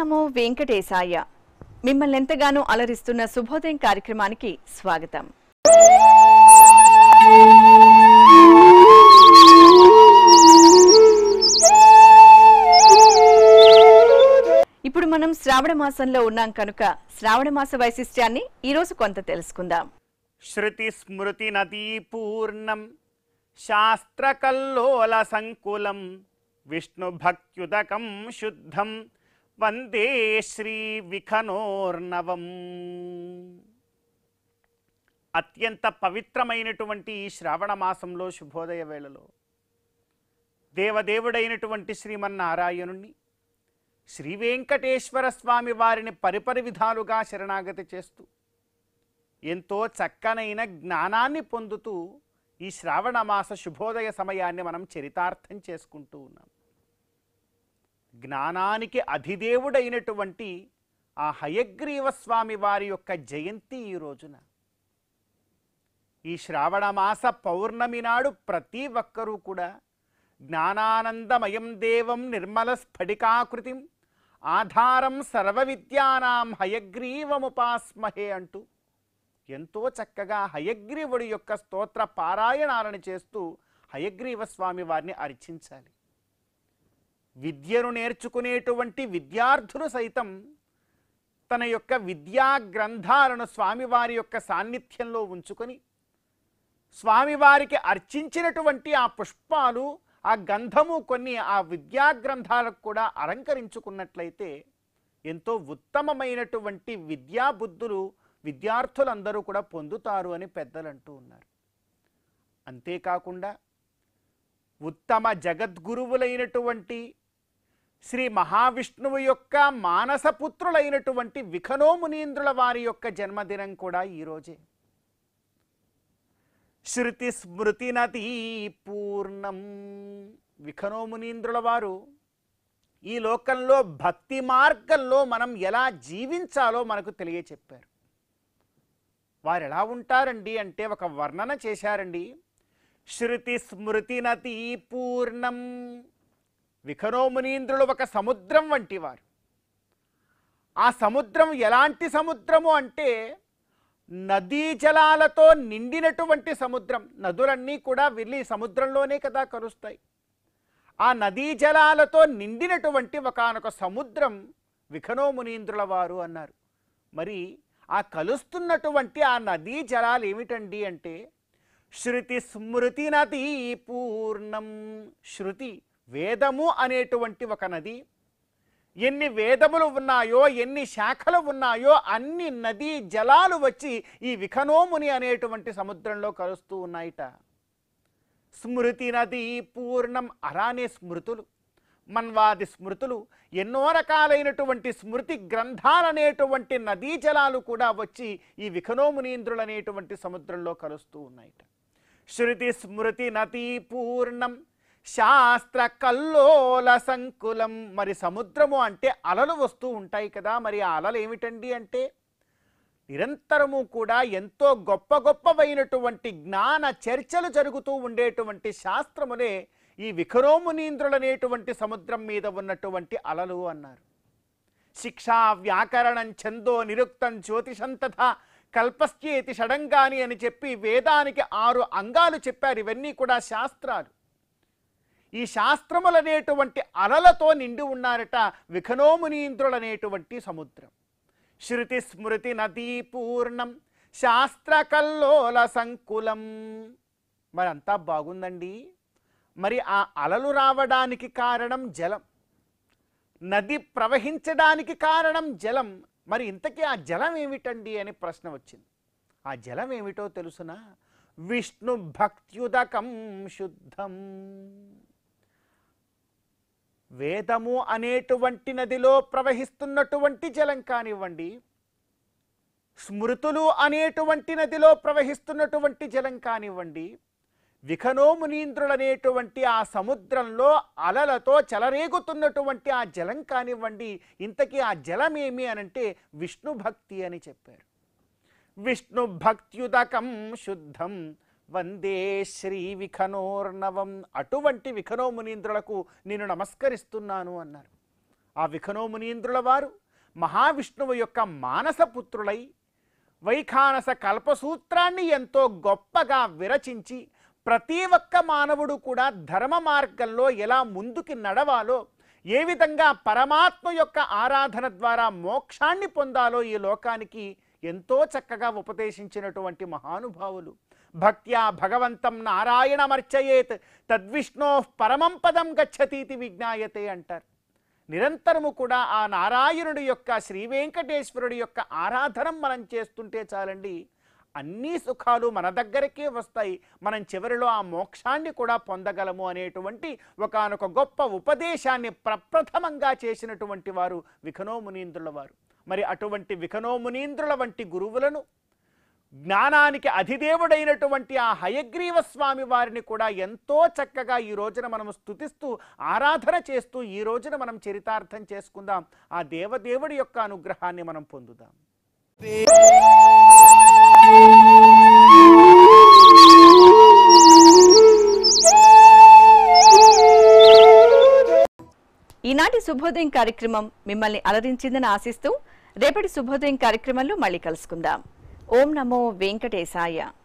నమో వెంకటేశాయ మిమ్మల్ని ఎంతగానో అలరిస్తున్న శుభోదయం కార్యక్రమానికి స్వాగతం। ఇప్పుడు మనం శ్రావణ మాసంలో ఉన్నాం కనుక శ్రావణ మాస వైశిష్ట్యాన్ని ఈ రోజు కొంత తెలుసుకుందాం। శృతి స్మృతి నదీ పూర్ణం శాస్త్ర కల్లోల సంకులం విష్ణు భక్త్యుదకం శుద్ధం वंदे श्री विखनोर्नवम। अत्यंत पवित्रमैनटुवंटि श्रावण मासंलो शुभोदय वेळलो देवदेवुडैनटुवंटि श्रीमन्नारायणुनि श्री वेंकटेश्वर स्वामी वारिनि परिपरि विधालुगा शरणागति चेस्तू एंतो चक्कनैन ज्ञानान्नि पोंदुतू ई श्रावण मास शुभोदय समयान्नि मनं चरितार्थं चेसुकुंटू उन्नाम। జ్ఞానానికి అధిదేవుడైనటువంటి ఆ హయగ్రీవ స్వామి వారి యొక్క జయంతి ఈ రోజున ఈ శ్రావణ మాస పౌర్ణమి నాడు ప్రతి ఒక్కరూ కూడా జ్ఞానానందమయం దేవం నిర్మల స్ఫటికాకృతిం ఆధారం సర్వ విద్యానాం హయగ్రీవముపాస్మహే అంటూ ఎంతో చక్కగా హయగ్రీవుడి యొక్క స్తోత్ర పారాయణాలను చేస్తూ హయగ్రీవ స్వామి వారిని అర్చించాలి। విద్యను నేర్చుకునేటువంటి విద్యార్థులు సైతం తన యొక్క విద్యా గ్రంథాలను స్వామివారి యొక్క సాన్నిధ్యంలో ఉంచుకొని స్వామివారికి అర్చించినటువంటి ఆ పుష్పాలు ఆ గంధము కొన్ని ఆ విద్యా గ్రంథాలకు కూడా అలంకరించుకున్నట్లయితే ఎంతో ఉత్తమమైనటువంటి విద్యా బుద్ధులు విద్యార్థులందరూ కూడా పొందుతారు అని పెద్దలు అంటూ ఉన్నారు। అంతేకాకుండా ఉత్తమ జగద్గురువులైనటువంటి శ్రీ మహావిష్ణువు యొక్క మానసపుత్రులైనటువంటి విఖనో మునీంద్రుల వారి యొక్క జన్మదినం కూడా ఈ రోజే। శృతి స్మృతి నతి పూర్ణం విఖనో మునీంద్రుల వారు ఈ లోకంలో భక్తి మార్గంలో మనం ఎలా జీవించాలో మనకు తెలియచెప్పారు। వారు ఎలా ఉంటారండి అంటే ఒక వర్ణన చేశారండి। శృతి స్మృతి నతి పూర్ణం విఖనో మునీంద్రులు ఒక సముద్రం వంటి వారు। ఆ సముద్రం ఎలాంటి సముద్రము అంటే నదీ జలాలతో నిండినటువంటి సముద్రం। నదులన్నీ కూడా వెళ్ళి సముద్రంలోనే కదా కలుస్తాయి। ఆ నదీ జలాలతో నిండినటువంటి ఒకానొక సముద్రం విఖనో మునీంద్రుల వారు అన్నారు। మరి ఆ కలుస్తున్నటువంటి ఆ నదీ జలాలు ఏమిటండి అంటే శృతి స్మృతి నది పూర్ణం। శృతి వేదము అనేటువంటి ఒక నది, ఎన్ని వేదములు ఉన్నాయో ఎన్ని శాఖలు ఉన్నాయో అన్ని నదీ జలాలు వచ్చి ఈ విఖనోముని అనేటువంటి సముద్రంలో కలుస్తూ ఉన్నాయిట। స్మృతి నది పూర్ణం అలానే స్మృతులు మన్వాది స్మృతులు ఎన్నో రకాలైనటువంటి స్మృతి గ్రంథాలనేటువంటి నదీ జలాలు కూడా వచ్చి ఈ విఖనో మునీంద్రులు అనేటువంటి సముద్రంలో కలుస్తూ ఉన్నాయిట। శృతి స్మృతి నతి పూర్ణం శాస్త్ర కల్లోల సంకులం। మరి సముద్రము అంటే అలలు వస్తూ ఉంటాయి కదా, మరి ఆ అలలు ఏమిటండి అంటే నిరంతరము కూడా ఎంతో గొప్ప గొప్పవైనటువంటి జ్ఞాన చర్చలు జరుగుతూ ఉండేటువంటి శాస్త్రమునే ఈ విఖనో మునీంద్రులనేటువంటి సముద్రం మీద ఉన్నటువంటి అలలు అన్నారు। శిక్షా వ్యాకరణం ఛందో నిరుక్తం జ్యోతిషం తథా కల్పశ్చేతి షడంగాని అని చెప్పి వేదానికి 6 అంగాలు చెప్పారు। ఇవన్నీ కూడా శాస్త్రాలు। ఈ శాస్త్రములనేటువంటి అలలతో నిండి ఉన్నారట విఖనో మునీంద్రులనేటువంటి సముద్రం। శృతి స్మృతి నదీ పూర్ణం శాస్త్ర కల్లోల సంకులం। మరి అంతా బాగుందండి, మరి ఆ అలలు రావడానికి కారణం జలం, నది ప్రవహించడానికి కారణం జలం। మరి ఇంతకీ ఆ జలం ఏమిటండి అని ప్రశ్న వచ్చింది। ఆ జలం ఏమిటో తెలుసునా? విష్ణు భక్త్యుదకం శుద్ధం। వేదము అనేటువంటి నదిలో ప్రవహిస్తున్నటువంటి జలం కానివ్వండి, స్మృతులు అనేటువంటి నదిలో ప్రవహిస్తున్నటువంటి జలం కానివ్వండి, విఖనో మునీంద్రులనేటువంటి ఆ సముద్రంలో అలలతో చెలరేగుతున్నటువంటి ఆ జలం కానివ్వండి, ఇంతకీ ఆ జలం ఏమి అనంటే విష్ణు భక్తి అని చెప్పారు। విష్ణు భక్త్యుదకం శుద్ధం వందే శ్రీ విఖనోర్నవం। అటువంటి విఖనో మునీంద్రులకు నేను నమస్కరిస్తున్నాను అన్నారు। ఆ విఖనో మునీంద్రుల వారు మహావిష్ణువు యొక్క మానసపుత్రులై వైఖానస కల్పసూత్రాన్ని ఎంతో గొప్పగా విరచించి ప్రతి ఒక్క మానవుడు కూడా ధర్మ మార్గంలో ఎలా ముందుకి నడవాలో, ఏ విధంగా పరమాత్మ యొక్క ఆరాధన ద్వారా మోక్షాన్ని పొందాలో ఈ లోకానికి ఎంతో చక్కగా ఉపదేశించినటువంటి మహానుభావులు. భక్త్యా భగవంతం నారాయణమర్చయేత్ తద్విష్ణోః పరమం పదం గచ్చతీతి విజ్ఞాయతే అంటారు. నిరంతరము కూడా ఆ నారాయణుడి యొక్క, శ్రీ వెంకటేశ్వరుడి యొక్క ఆరాధనం మనం చేస్తుంటే చాలండి, అన్ని సుఖాలు మన దగ్గరకే వస్తాయి, మనం చివరిలో ఆ మోక్షాన్ని కూడా పొందగలము అనేటువంటి ఒకానొక గొప్ప ఉపదేశాన్ని ప్రప్రథమంగా చేసినటువంటి వారు విఖనో మునీంద్రుల వారు. మరి అటువంటి విఖనో మునీంద్రుల వంటి గురువులను, జ్ఞానానికి అధిదేవుడైనటువంటి ఆ హయగ్రీవ స్వామి వారిని కూడా ఎంతో చక్కగా ఈ రోజున మనము స్తుతిస్తూ ఆరాధన చేస్తూ ఈ రోజున మనం చరితార్థం చేసుకుందాం. ఆ దేవదేవుడి యొక్క అనుగ్రహాన్ని మనం పొందుదాం. ఈనాటి శుభోదయం కార్యక్రమం మిమ్మల్ని అలరించిందని ఆశిస్తూ రేపటి శుభోదయం కార్యక్రమంలో మళ్ళీ కలుసుకుందాం. ఓం నమో వెంకటేశాయ.